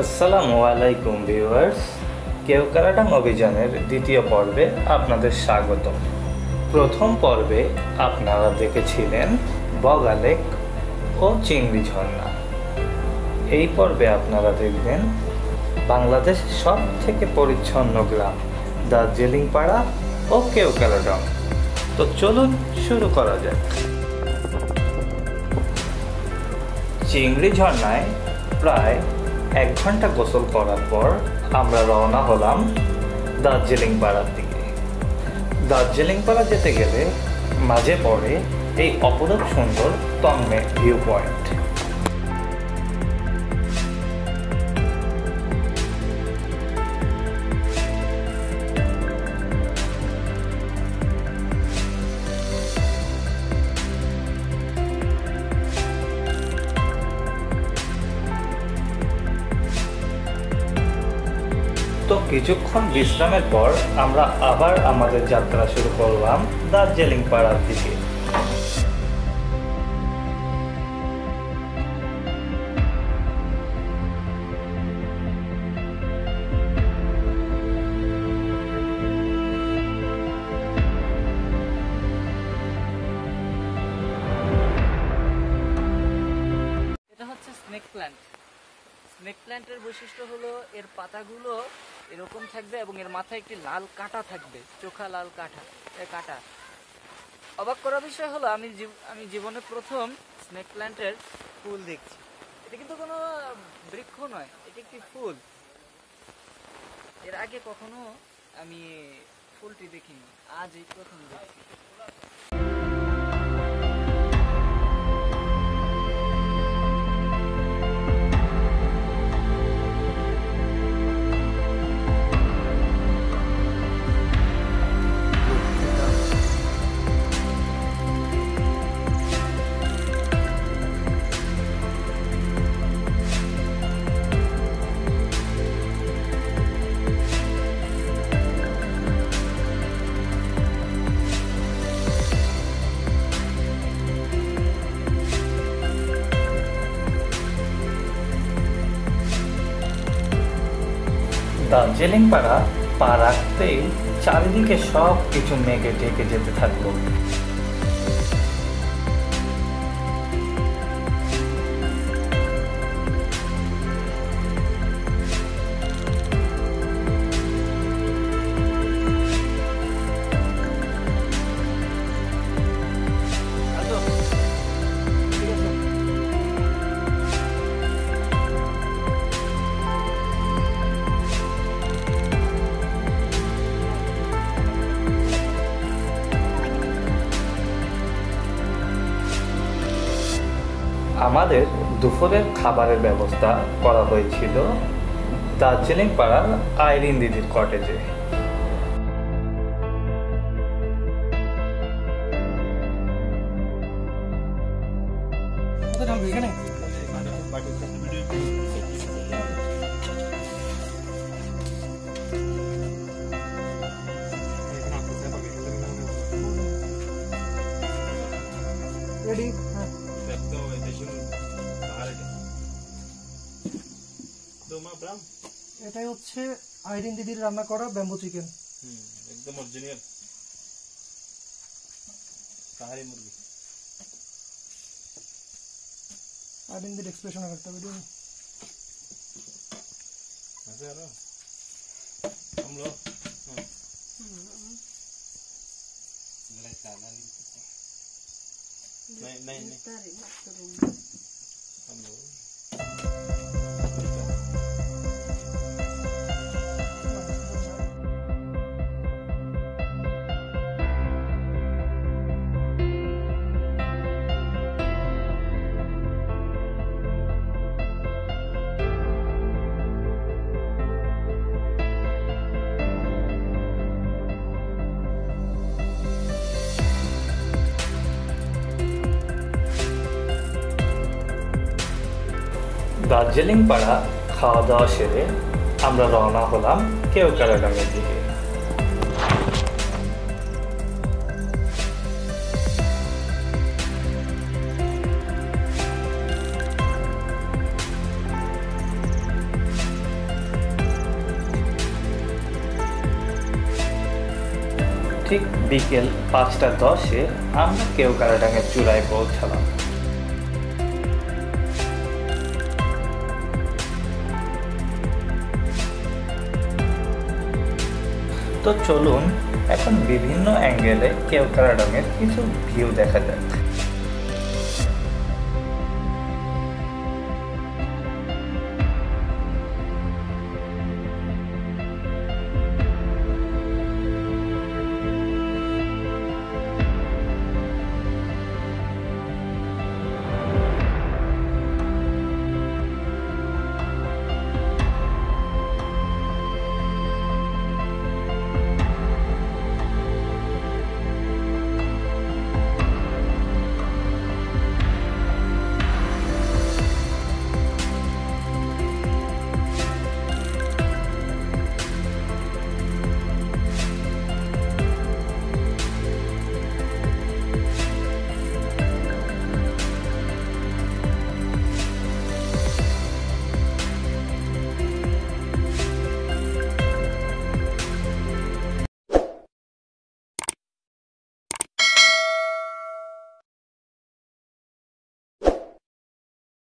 আসসালামুআলাইকুম viewers, Keokradong অভিযানের দ্বিতীয় পর্বে আপনাদের স্বাগত। প্রথম পর্বে আপনারা দেখেছিলেন বগালেক ও চিংড়ি ঝর্ণা। এই পর্বে আপনারা দেখবেন বাংলাদেশের সবথেকে পরিচ্ছন্ন গ্রাম দার্জিলিং পাড়া ও কেওক্রাডং। তো চলুন শুরু করা যাক। চিংড়ি ঝর্ণায় প্রায় এক ঘন্টা গোসল করার পর আমরা রওনা হলাম দার্জিলিং পাড়ার দিকে। দার্জিলিং পাড়া যেতে গেলে মাঝে পড়ে এই অপরূপ সুন্দর তন্মে ভিউ পয়েন্ট। তো কিছুক্ষণ বিশ্রামের পর আমরা আবার আমাদের যাত্রা শুরু করলাম দার্জিলিং পাড়ার দিকে। এটা হচ্ছে স্নেক প্ল্যান্ট। স্নেক প্ল্যান্টের বৈশিষ্ট্য হলো এর পাতাগুলো এরকম থাকবে এবং এর মাথায় একটি লাল কাঁটা থাকবে, চোখা লাল কাঁটা। অবাক করা বিষয় হলো আমি জীবনে প্রথম স্নেক প্ল্যান্টের ফুল দেখছি। এটা কিন্তু কোনো বৃক্ষ নয়, এটি একটি ফুল। এর আগে কখনো আমি ফুলটি দেখিনি, আজ এই প্রথম দেখছি। দার্জিলিং পাড়া পা রাখতেই চারিদিকে সব কিছু মেঘে ঢেকে যেতে থাকলো। আমাদের দুপুরের খাবারের ব্যবস্থা করা হয়েছিল দার্জিলিং পাড়ার আইরিন দিদির কটেজে। এটাই হচ্ছে আইরিন দিদির রান্না করা ব্যাম্বু চিকেন, একদম অরিজিনাল পাহাড়ি মুরগি। আইরিন দিদির এক্সপ্রেশন একটা ভিডিও আছে আর আমরা আমরা দার্জিলিং পাড়া খাওয়া দাওয়া সেরে আমরা রওনা হলাম কেওক্রাডংয়ের দিকে। বিকেল ৫টা ১০-এ আমরা কেওক্রাডাঙ্গের চূড়ায় পৌঁছালাম। তো চলুন এখন বিভিন্ন অ্যাঙ্গেলে কেওক্রাডাঙ্গের কিছু ভিউ দেখা যাক।